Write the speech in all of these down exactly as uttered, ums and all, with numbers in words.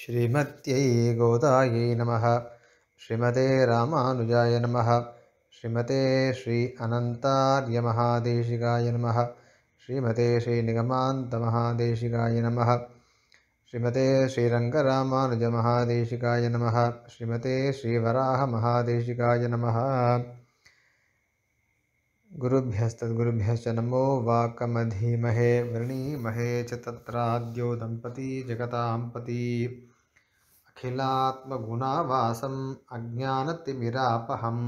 श्रीमत्यै गोदायै नमः। श्रीमते रामानुजाय नमः। श्रीमते श्री अनंतार्य महादेशिकाय नमः। श्रीमते श्री निगमान्त महादेशिकाय नमः। श्रीमते श्रीरंगरामानुज महादेशिकाय नमः। श्रीमते श्रीवराह महादेशिकाय नमः। गुरुभ्यस्तद्गुरुभ्यश्च नमो वाकमधीमहे वृणीमहे च तत्राद्यो दम्पती जगतां पति अखिलात्मगुणावासम् अज्ञानतिमिरापहम्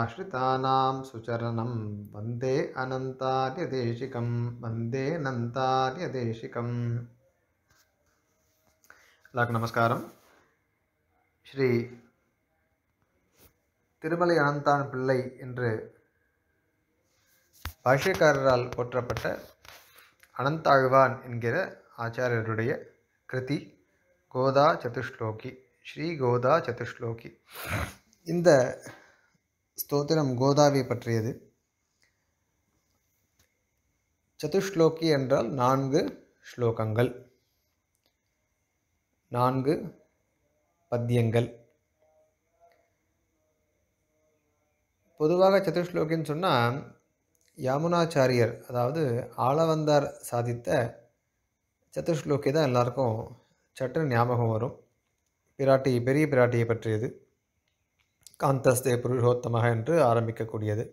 आश्रितानां सुचरणं वन्दे अनन्तार्यदेशिकं वन्दे अनन्तार्यदेशिकं। लाख नमस्कारं। श्री तिरुमलै अनन्तान पिल्लै इन्द्र भाष्यकाराल पोट्रपट्ट अनंताळ्वान एन्गिற आचार्यरुடைய कृति கோதா சதுஷ்லோகி ஸ்ரீ கோதா சதுஷ்லோகி. இந்த ஸ்தோத்திரம் கோதாவை பற்றியது. சதுஷ்லோகி என்றால் நான்கு ஸ்லோகங்கள், நான்கு பத்தியங்கள். பொதுவாக சதுஷ்லோகின்னு சொன்னால் யாமுனாச்சாரியர், அதாவது ஆளவந்தார் சாதித்த சதுஷ்லோகி தான் எல்லாருக்கும் சற்று ஞாபகம் வரும். பிராட்டி, பெரிய பிராட்டியை பற்றியது. காந்தஸ்தே புருஷோத்தமக என்று ஆரம்பிக்கக்கூடியது.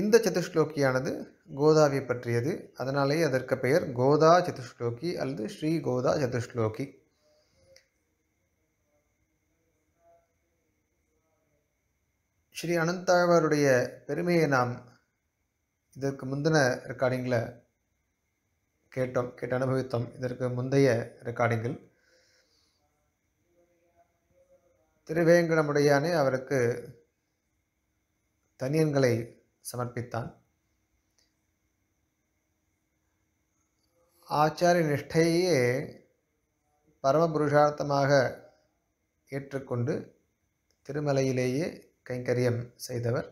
இந்த சதுஷ்லோகியானது கோதாவை பற்றியது. அதனாலேயே அதற்கு பெயர் கோதா சதுஷ்லோகி அல்லது ஸ்ரீ கோதா சதுஷ்லோகி. ஸ்ரீ அனந்தாழ்வாருடைய பெருமையை நாம் இதற்கு முந்தின ரெக்கார்டிங்கில் கேட்டோம், கேட்டு அனுபவித்தோம். இதற்கு முந்தைய ரெக்கார்டிங்கில் திருவேங்கடமுடையானே அவருக்கு தனியன்களை சமர்ப்பித்தான். ஆச்சாரிய நிஷ்டையே பரமபுருஷார்த்தமாக ஏற்றுக்கொண்டு திருமலையிலேயே கைங்கரியம் செய்தவர்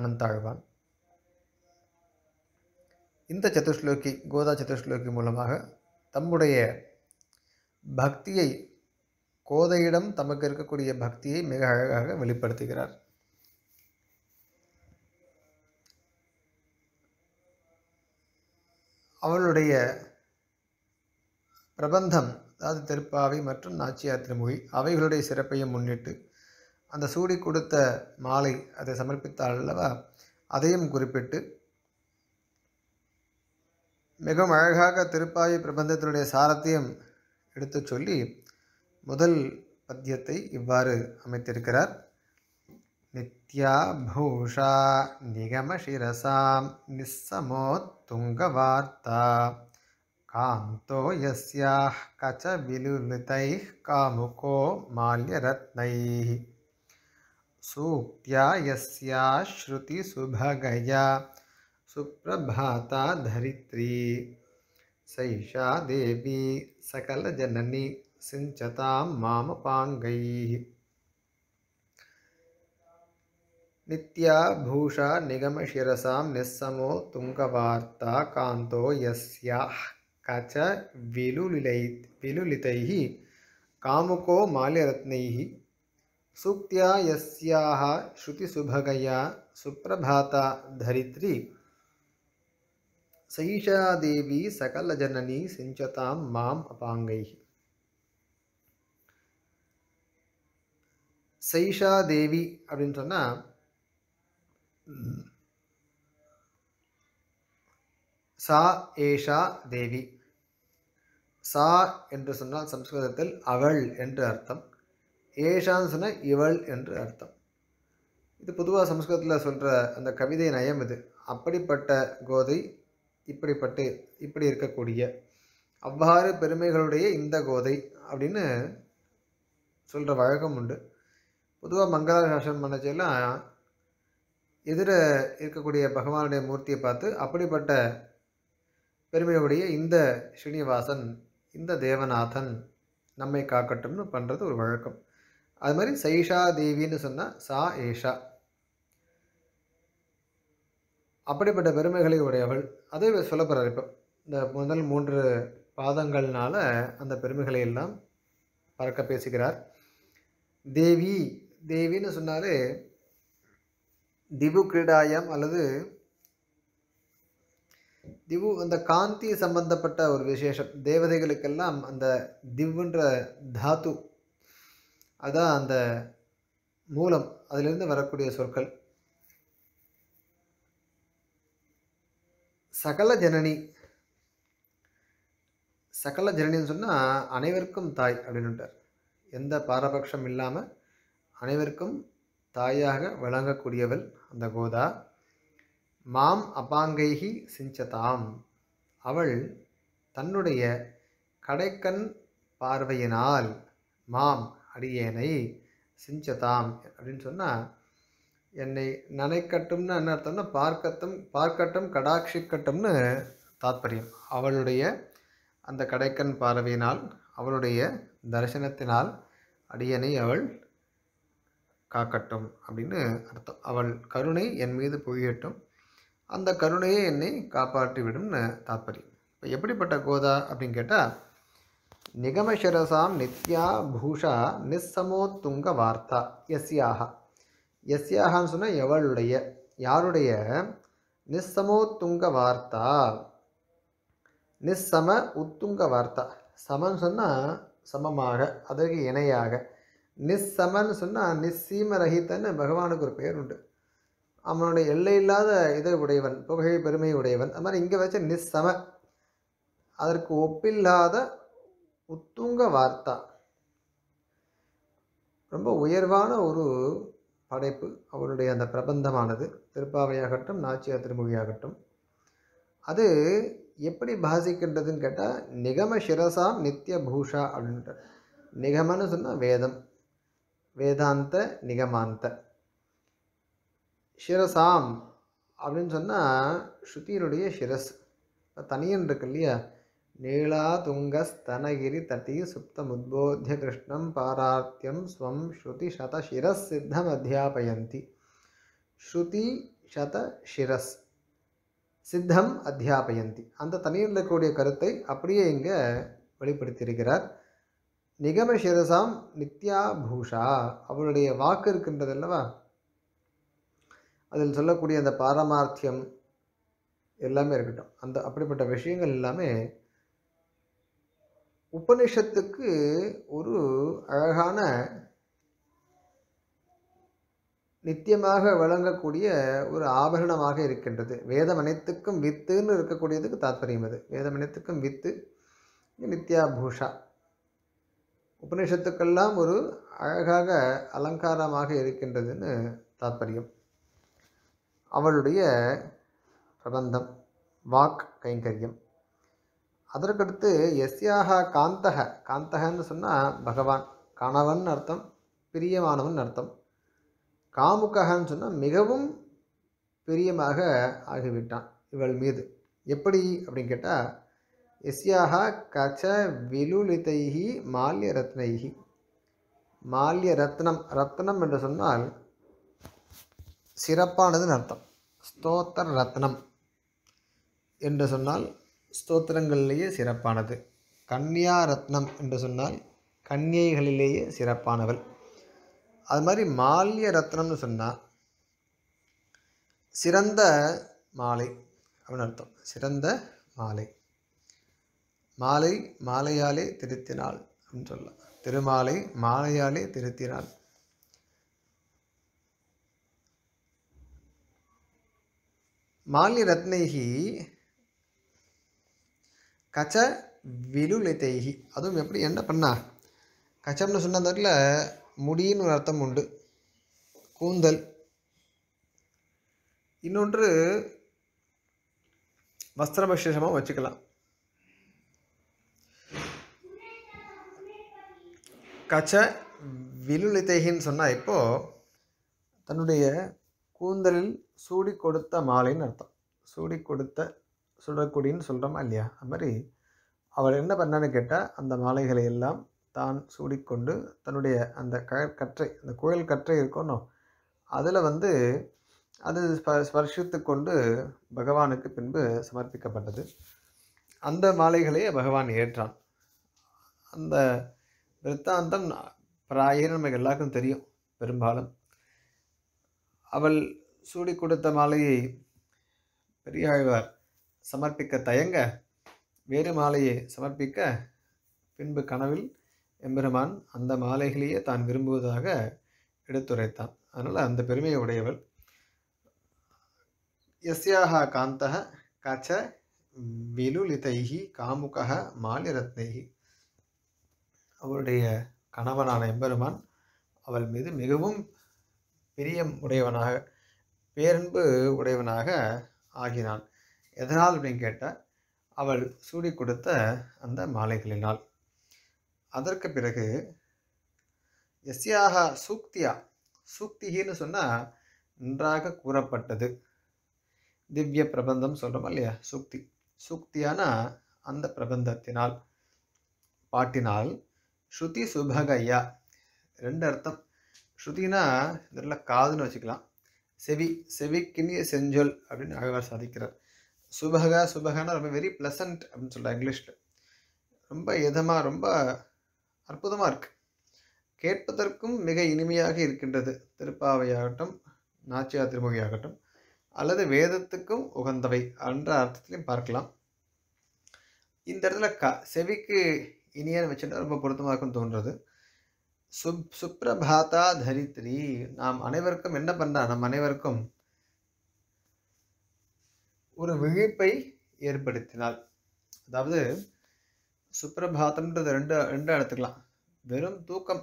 அனந்தாழ்வான். இந்த சதுஷ்லோகி, கோதா சதுஷ்லோகி மூலமாக தம்முடைய பக்தியை, கோதையிடம் தமக்கு இருக்கக்கூடிய பக்தியை மிக அழகாக வெளிப்படுத்துகிறார். அவளுடைய பிரபந்தம், அதாவது திருப்பாவை மற்றும் நாச்சியார் திருமொழி, அவைகளுடைய சிறப்பையை முன்னிட்டு அந்த சூடி கொடுத்த மாலை, அதை சமர்ப்பித்தாள் அல்லவா, அதையும் குறிப்பிட்டு மிகவும் அழகாக திருப்பாவை பிரபந்தத்தினுடைய சாரத்தையும் எடுத்து சொல்லி முதல் பத்தியத்தை இவ்வாறு அமைத்திருக்கிறார். நித்யா பூஷா நிகமசிரசாம் நிஸ்ஸமோ துங்கவார்த்தா காந்தோ யஸ்யா கச்ச விலுலிதை காமுகோ மால்யரத்னை सूक्त्या यस्या श्रुति सुभगया सुप्रभाता धरित्री सैषा देवी सकल जननी सिंचतां माम पांगैः. नित्या भूषा निगम शिरसां निस्समो तुंगवार्ता कांतो यस्या कच विलुलित विलुलितैः कामुको माल्यरत्नैः सूक्त्या यस्याः श्रुति सुभगया सुप्रभाता धरित्री सैषा देवी सकल जननी सिंचतां माम अपांगैः. सैषा देवी அப்படினு சொன்னா சா ஏஷா தேவி. சா என்று சொன்னால் சம்ஸ்கிருதத்தில் அவள் என்று அர்த்தம். ஏஷான்னு சொன்னால் இவள் என்று அர்த்தம். இது பொதுவாக சம்ஸ்கிருதத்தில் சொல்கிற அந்த கவிதை நயம் இது. அப்படிப்பட்ட கோதை, இப்படிப்பட்டு இப்படி இருக்கக்கூடிய அவ்வாறு பெருமைகளுடைய இந்த கோதை அப்படின்னு சொல்கிற வழக்கம் உண்டு. பொதுவாக மங்கள சாசனம் பண்ணச்செல்லாம் எதிர இருக்கக்கூடிய பகவானுடைய மூர்த்தியை பார்த்து அப்படிப்பட்ட பெருமையுடைய இந்த ஸ்ரீனிவாசன், இந்த தேவநாதன் நம்மை காக்கட்டும்னு பண்ணுறது ஒரு வழக்கம். அது மாதிரி சைஷா தேவின்னு சொன்னால் சா ஏஷா, அப்படிப்பட்ட பெருமைகளை உடையவள். அது சொல்லப்படுற இப்போ இந்த முதல் மூன்று பாதங்கள்னால அந்த பெருமைகளை எல்லாம் பறக்க பேசுகிறார். தேவி தேவின்னு சொன்னாலே திவு கிரீடாயம் அல்லது திவு அந்த காந்தி சம்பந்தப்பட்ட ஒரு விசேஷம். தேவதைகளுக்கெல்லாம் அந்த திவ்ன்ற தாத்து அதான் அந்த மூலம், அதிலிருந்து வரக்கூடிய சொற்கள். சகல ஜனனி, சகல ஜனனின்னு சொன்னால் அனைவருக்கும் தாய் அப்படின்னுட்டார். எந்த பாரபட்சம் இல்லாமல் அனைவருக்கும் தாயாக விளங்கக்கூடியவள் அந்த கோதா. மாம் அபாங்கைகி சிஞ்சதாம், அவள் தன்னுடைய கடைக்கண் பார்வையினால் மாம் அடியேனை சிஞ்சதாம் அப்படின்னு சொன்னால் என்னை நினைக்கட்டும்னு என்ன அர்த்தம்னா பார்க்கட்டும் பார்க்கட்டும் கடாட்சிக்கட்டும்னு தாத்பரியம். அவளுடைய அந்த கடைக்கண் பார்வையினால் அவளுடைய தரிசனத்தினால் அடியனை அவள் காக்கட்டும் அப்படின்னு அர்த்தம். அவள் கருணை என் மீது பொய்யட்டும், அந்த கருணையை என்னை காப்பாற்றி விடும்னு தாத்பரியம். இப்போ எப்படிப்பட்ட கோதா அப்படின்னு கேட்டால் நிகமஷரசாம் நித்யா பூஷா நிஸ்ஸமோத்துங்க வார்த்தா யஸ்யாக. யஸ்யாகான்னு சொன்னால் எவளுடைய, யாருடைய நிஸ்ஸமோத்துங்க வார்த்தா, நிஸ்ஸம உத்துங்க வார்த்தா, சமன்னு சொன்னால் சமமாக அதற்கு இணையாக, நிஸ்ஸமன்னு சொன்னால் நிஸ்ஸீம ரஹிதன்னு பகவானுக்கு ஒரு பெயர் உண்டு. அவனுடைய எல்லையில்லாத இதை உடையவன், புகழ் பெருமை உடையவன். அது மாதிரி இங்கே வச்ச நிஸ்ஸம அதற்கு ஒப்பில்லாத உத்துங்க வார்த்தா, ரொம்ப உயர்வான ஒரு படைப்பு அவருடைய அந்த பிரபந்தமானது. திருப்பாவையாகட்டும் நாச்சியார் திருமொழியாகட்டும் அது எப்படி பாசிக்கின்றதுன்னு கேட்டால் நிகம சிரசாம் நித்திய பூஷா அப்படின்ற. நிகமன்னு சொன்னால் வேதம், வேதாந்த நிகமாந்த. சிரசாம் அப்படின்னு சொன்னால் ஸ்ருதியினுடைய சிரஸ். தனியன் இருக்கு இல்லையா, நீலா துங்கஸ்தனகிரி தட்டி சுப்த முத்போத்திய கிருஷ்ணம் பாரார்த்தியம் ஸ்வம் ஸ்ருதி சத சிரஸ் சித்தம் அத்தியாபயந்தி. ஸ்ருதி சத சிரஸ் சித்தம் அத்தியாபயந்தி, அந்த தனியில் இருக்கக்கூடிய கருத்தை அப்படியே இங்கே வெளிப்படுத்தியிருக்கிறார். நிகம சிரசாம் நித்யா பூஷா, அவளுடைய வாக்கு இருக்கின்றது அல்லவா, அதில் சொல்லக்கூடிய அந்த பாரமார்த்தியம் எல்லாமே இருக்கட்டும், அந்த அப்படிப்பட்ட விஷயங்கள் எல்லாமே உபநிஷத்துக்கு ஒரு அழகான நித்தியமாக விளங்கக்கூடிய ஒரு ஆபரணமாக இருக்கின்றது. வேதம் அனைத்துக்கும் வித்துன்னு இருக்கக்கூடியதுக்கு தாத்பரியம் அது. வேதம் அனைத்துக்கும் வித்து நித்யா பூஷா, உபநிஷத்துக்கெல்லாம் ஒரு அழகாக அலங்காரமாக இருக்கின்றதுன்னு தாத்பரியம். அவளுடைய பிரபந்தம் வாக் கைங்கரியம். அதற்கடுத்து எஸ்யாக காந்தக, காந்தகன்னு சொன்னால் பகவான், கணவன் அர்த்தம், பிரியமானவன் அர்த்தம். காமுகன்னு சொன்னால் மிகவும் பிரியமாக ஆகிவிட்டான் இவள் மீது. எப்படி அப்படின்னு கேட்டால் எஸ்யாக கச்ச விலுலிதைகி மால்ய ரத்னைகி. மால்ய ரத்னம், ரத்னம் என்று சொன்னால் சிறப்பானதுன்னு அர்த்தம். ஸ்தோத்திர ரத்னம் என்று சொன்னால் ஸ்தோத்திரங்களிலேயே சிறப்பானது. கன்யா ரத்னம் என்று சொன்னால் கன்யைகளிலேயே சிறப்பானவள். அது மாதிரி மால்ய ரத்னம்னு சொன்னால் சிறந்த மாலை அப்படின்னு அர்த்தம். சிறந்த மாலை, மாலை மாலையாலே திருத்தினாள் அப்படின்னு சொல்லலாம். திருமாலை மாலையாலே திருத்தினாள். மால்ய ரத்னைகி கச்ச விலுலிதைகி, அதுவும் எப்படி என்ன பண்ணா, கச்சம்னு சொன்னதில் முடின்னு ஒரு அர்த்தம் உண்டு, கூந்தல். இன்னொன்று வஸ்திரபசேஷமாக வச்சுக்கலாம். கச்ச விலுலிதைகின்னு சொன்னால் இப்போது தன்னுடைய கூந்தலில் சூடி கொடுத்த மாலைன்னு அர்த்தம். சூடி கொடுத்த சுடக்கூடின்னு சொல்கிறோமா இல்லையா, அது மாதிரி அவள் என்ன பண்ணான்னு கேட்டால் அந்த மாலைகளை எல்லாம் தான் சூடிக்கொண்டு தன்னுடைய அந்த கற்றை, அந்த கோயில் கற்றை இருக்கணும், அதில் வந்து அது ஸ்பர்ஷித்து கொண்டு பகவானுக்கு பின்பு சமர்ப்பிக்கப்பட்டது. அந்த மாலைகளை பகவான் ஏற்றான். அந்த விருத்தாந்தம் பிராயம் நமக்கு எல்லாருக்கும் தெரியும். பெரும்பாலும் அவள் சூடி கொடுத்த மாலையை பெரியாழ்வார் சமர்ப்பிக்க தயங்க வேறு மாலையை சமர்ப்பிக்க, பின்பு கனவில் எம்பெருமான் அந்த மாலைகளையே தான் விரும்புவதாக எடுத்துரைத்தான். அதனால் அந்த பெருமையை உடையவள். யஸ்யாஹ காந்தஹ காச்ச விலுலிதைஹி காமுகஹ மாலிரத்னைஹி. அவளுடைய கணவனான எம்பெருமான் அவள் மீது மிகவும் பிரியம் உடையவனாக பேரன்பு உடையவனாக ஆகினான். எதனால் அப்படின்னு கேட்டால் அவள் சூடி கொடுத்த அந்த மாலைகளினால். அதற்கு பிறகு எஸ்யாக சூக்தியா, சூக்திகின்னு சொன்னால் நன்றாக கூறப்பட்டது, திவ்ய பிரபந்தம் சொல்கிறோமா இல்லையா, சூக்தி. சூக்தியானா அந்த பிரபந்தத்தினால் பாட்டினால். ஸ்ருதி சுபகையா, ரெண்டு அர்த்தம். ஸ்ருதினா இதில் காதுன்னு வச்சுக்கலாம், செவி, செவிக்கினிய செஞ்சொல் அப்படின்னு ஆழ்வார் சாதிக்கிறார். சுபகா, சுபகன்னா ரொம்ப வெரி ப்ளசண்ட் அப்படின்னு சொல்கிறார் இங்கிலீஷில். ரொம்ப இதமாக ரொம்ப அற்புதமாக இருக்குது, கேட்பதற்கும் மிக இனிமையாக இருக்கின்றது. திருப்பாவையாகட்டும், நாச்சியா திருமொழியாகட்டும், அல்லது வேதத்துக்கும் உகந்தவை என்ற அர்த்தத்திலையும் பார்க்கலாம். இந்த இடத்துல க செவிக்கு இனியன்னு வச்சுட்டா ரொம்ப பொருத்தமாக இருக்குன்னு தோன்றுறது. சுப் சுப்ரபாதா தரித்ரி, நாம் அனைவருக்கும் என்ன பண்ணுறா, நம் அனைவருக்கும் ஒரு விழிப்பை ஏற்படுத்தினாள். அதாவது சுப்ரபாதம்ன்றது ரெண்டு ரெண்டு எடுத்துக்கலாம். வெறும் தூக்கம்,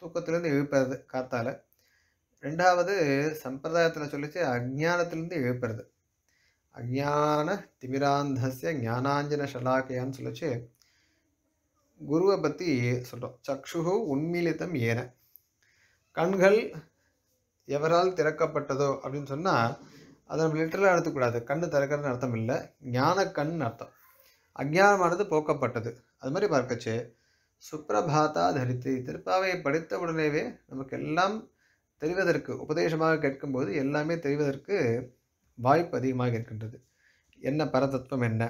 தூக்கத்திலேருந்து எழுப்புறது காத்தால். ரெண்டாவது சம்பிரதாயத்தில் சொல்லிச்சு அஜ்ஞானத்திலேருந்து எழுப்புறது. அஜ்ஞான திமிராந்தஸ்ய ஞானாஞ்சன ஷலாக்கையான்னு சொல்லிச்சு. குருவை பற்றி சொல்கிறோம். சக்ஷுகு உண்மீலித்தம் ஏன, கண்கள் எவரால் திறக்கப்பட்டதோ அப்படின்னு சொன்னால் அதை நம்ம லிட்டரலாக எடுத்துக்கூடாது. கண் திறக்கிறதுன்னு அர்த்தம் இல்லை, ஞான கண் அர்த்தம். அஜ்ஞானமானது போக்கப்பட்டது. அது மாதிரி பார்க்கச்சு சுப்ரபாதா தரித்து, திருப்பாவையை படித்த உடனேவே நமக்கு எல்லாம் தெரிவதற்கு, உபதேசமாக கேட்கும்போது எல்லாமே தெரிவதற்கு வாய்ப்பு அதிகமாக இருக்கின்றது. என்ன பரதத்துவம், என்ன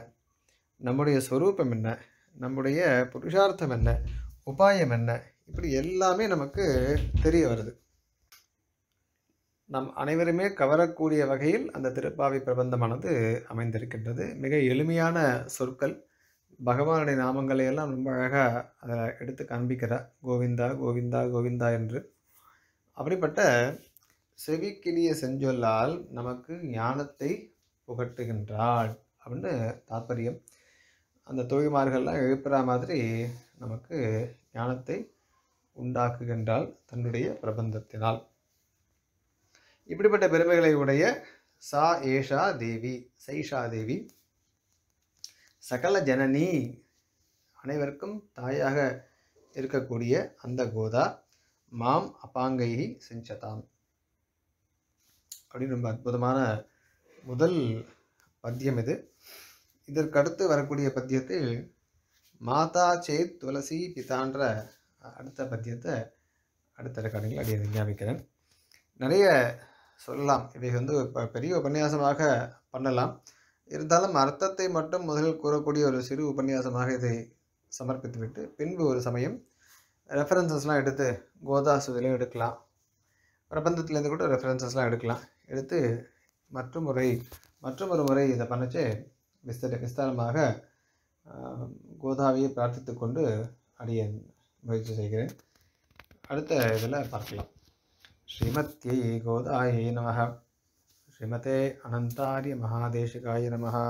நம்முடைய ஸ்வரூபம், என்ன நம்முடைய புருஷார்த்தம், என்ன உபாயம், என்ன, இப்படி எல்லாமே நமக்கு தெரிய வருது. நம் அனைவருமே கவரக்கூடிய வகையில் அந்த திருப்பாவை பிரபந்தமானது அமைந்திருக்கின்றது. மிக எளிமையான சொற்கள், பகவானுடைய நாமங்களை எல்லாம் ரொம்ப அழகாக அதில் எடுத்து காண்பிக்கிறார். கோவிந்தா கோவிந்தா கோவிந்தா என்று. அப்படிப்பட்ட செவிக்கினிய செஞ்சொல்லால் நமக்கு ஞானத்தை புகட்டுகின்றாள் அப்படின்னு தாற்பயம். அந்த தோழிமார்கள்லாம் எழுப்புற மாதிரி நமக்கு ஞானத்தை உண்டாக்குகின்றாள் தன்னுடைய பிரபந்தத்தினால். இப்படிப்பட்ட பெருமைகளை உடைய சா ஏஷா தேவி, சைஷா தேவி சகல ஜனனி, அனைவருக்கும் தாயாக இருக்கக்கூடிய அந்த கோதா, மாம் அப்பாங்கை செஞ்சதாம் அப்படின்னு ரொம்ப அற்புதமான முதல் பத்தியம் இது. இதற்கடுத்து வரக்கூடிய பத்தியத்தில் மாதா சேத் துளசி பிதான்ற அடுத்த பத்தியத்தை அடுத்த ரெக்கார்டிங்கில் அப்படியே ஞாபகிக்கிறேன். நிறைய சொல்லலாம், இவை வந்து பெரிய உபன்யாசமாக பண்ணலாம். இருந்தாலும் அர்த்தத்தை மட்டும் முதலில் கூறக்கூடிய ஒரு சிறு உபன்யாசமாக இதை சமர்ப்பித்துவிட்டு பின்பு ஒரு சமயம் ரெஃபரன்சஸ்லாம் எடுத்து கோதாசுதிலையும் எடுக்கலாம், பிரபந்தத்துலேருந்து கூட ரெஃபரன்சஸ்லாம் எடுக்கலாம். எடுத்து மற்றும் முறை மற்றும் ஒரு முறை இதை பண்ணிச்சு விஸ்தர விஸ்தாரமாக கோதாவையை பிரார்த்தித்து கொண்டு அடைய முயற்சி செய்கிறேன். அடுத்த இதில் பார்க்கலாம். ஸ்ரீமத்யை கோதாயை நமஹ. श्रीमते अनंतार्य महादेशिकाय नमः.